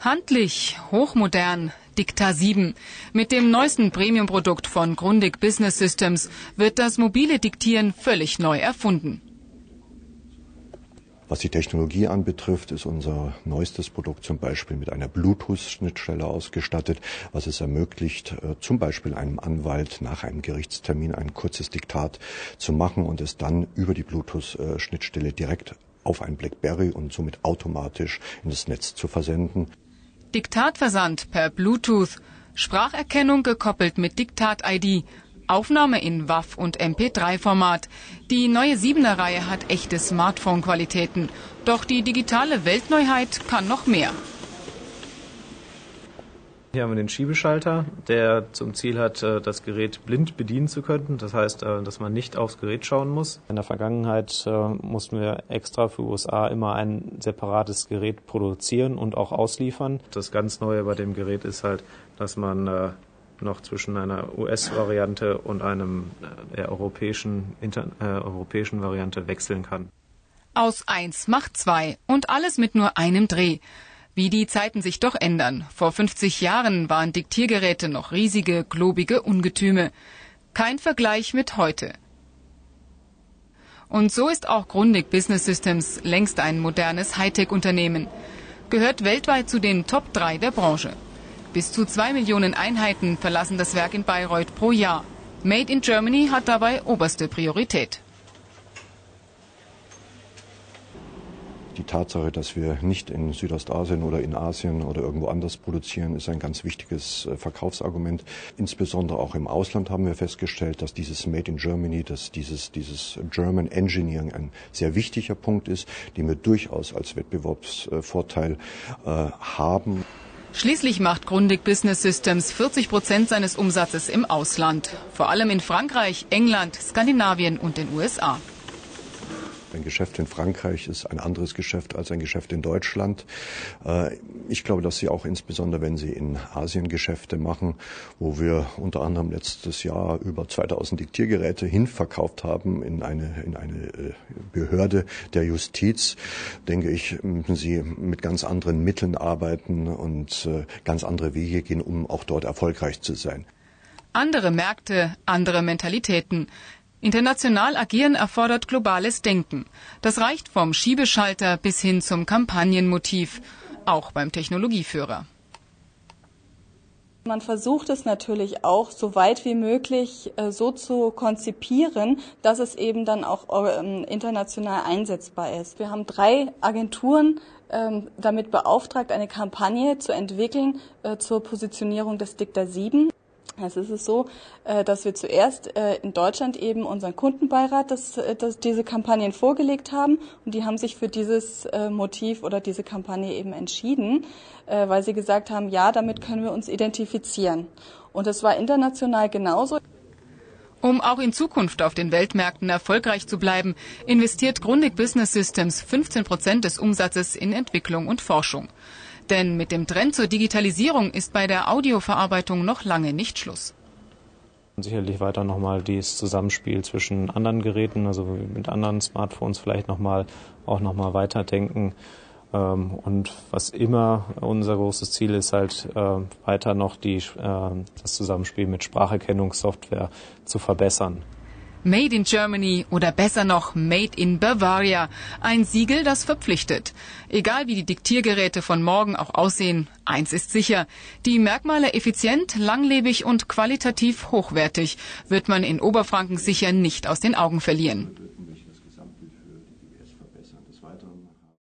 Handlich, hochmodern, Digta 7. Mit dem neuesten Premium-Produkt von Grundig Business Systems wird das mobile Diktieren völlig neu erfunden. Was die Technologie anbetrifft, ist unser neuestes Produkt zum Beispiel mit einer Bluetooth-Schnittstelle ausgestattet, was es ermöglicht, zum Beispiel einem Anwalt nach einem Gerichtstermin ein kurzes Diktat zu machen und es dann über die Bluetooth-Schnittstelle direkt auf ein BlackBerry und somit automatisch in das Netz zu versenden. Diktatversand per Bluetooth, Spracherkennung gekoppelt mit Diktat-ID, Aufnahme in WAV und MP3-Format. Die neue 7er-Reihe hat echte Smartphone-Qualitäten. Doch die digitale Weltneuheit kann noch mehr. Hier haben wir den Schiebeschalter, der zum Ziel hat, das Gerät blind bedienen zu können. Das heißt, dass man nicht aufs Gerät schauen muss. In der Vergangenheit mussten wir extra für USA immer ein separates Gerät produzieren und auch ausliefern. Das ganz Neue bei dem Gerät ist halt, dass man noch zwischen einer US-Variante und einem europäischen Variante wechseln kann. Aus 1 macht 2 und alles mit nur einem Dreh. Wie die Zeiten sich doch ändern. Vor 50 Jahren waren Diktiergeräte noch riesige, globige Ungetüme. Kein Vergleich mit heute. Und so ist auch Grundig Business Systems längst ein modernes Hightech-Unternehmen. Gehört weltweit zu den Top 3 der Branche. Bis zu 2 Millionen Einheiten verlassen das Werk in Bayreuth pro Jahr. Made in Germany hat dabei oberste Priorität. Die Tatsache, dass wir nicht in Südostasien oder in Asien oder irgendwo anders produzieren, ist ein ganz wichtiges Verkaufsargument. Insbesondere auch im Ausland haben wir festgestellt, dass dieses Made in Germany, dass dieses German Engineering ein sehr wichtiger Punkt ist, den wir durchaus als Wettbewerbsvorteil haben. Schließlich macht Grundig Business Systems 40% seines Umsatzes im Ausland. Vor allem in Frankreich, England, Skandinavien und den USA. Ein Geschäft in Frankreich ist ein anderes Geschäft als ein Geschäft in Deutschland. Ich glaube, dass Sie auch insbesondere, wenn Sie in Asien Geschäfte machen, wo wir unter anderem letztes Jahr über 2000 Diktiergeräte hinverkauft haben in eine Behörde der Justiz, denke ich, müssen Sie mit ganz anderen Mitteln arbeiten und ganz andere Wege gehen, um auch dort erfolgreich zu sein. Andere Märkte, andere Mentalitäten. International agieren erfordert globales Denken. Das reicht vom Schiebeschalter bis hin zum Kampagnenmotiv, auch beim Technologieführer. Man versucht es natürlich auch, so weit wie möglich so zu konzipieren, dass es eben dann auch international einsetzbar ist. Wir haben 3 Agenturen damit beauftragt, eine Kampagne zu entwickeln zur Positionierung des Digta 7. Es ist so, dass wir zuerst in Deutschland eben unseren Kundenbeirat diese Kampagnen vorgelegt haben und die haben sich für dieses Motiv oder diese Kampagne eben entschieden, weil sie gesagt haben, ja, damit können wir uns identifizieren. Und das war international genauso. Um auch in Zukunft auf den Weltmärkten erfolgreich zu bleiben, investiert Grundig Business Systems 15% des Umsatzes in Entwicklung und Forschung. Denn mit dem Trend zur Digitalisierung ist bei der Audioverarbeitung noch lange nicht Schluss. Sicherlich weiter nochmal dieses Zusammenspiel zwischen anderen Geräten, also mit anderen Smartphones vielleicht nochmal weiterdenken. Und was immer unser großes Ziel ist, halt weiter noch das Zusammenspiel mit Spracherkennungssoftware zu verbessern. Made in Germany oder besser noch Made in Bavaria. Ein Siegel, das verpflichtet. Egal wie die Diktiergeräte von morgen auch aussehen, eins ist sicher. Die Merkmale effizient, langlebig und qualitativ hochwertig wird man in Oberfranken sicher nicht aus den Augen verlieren.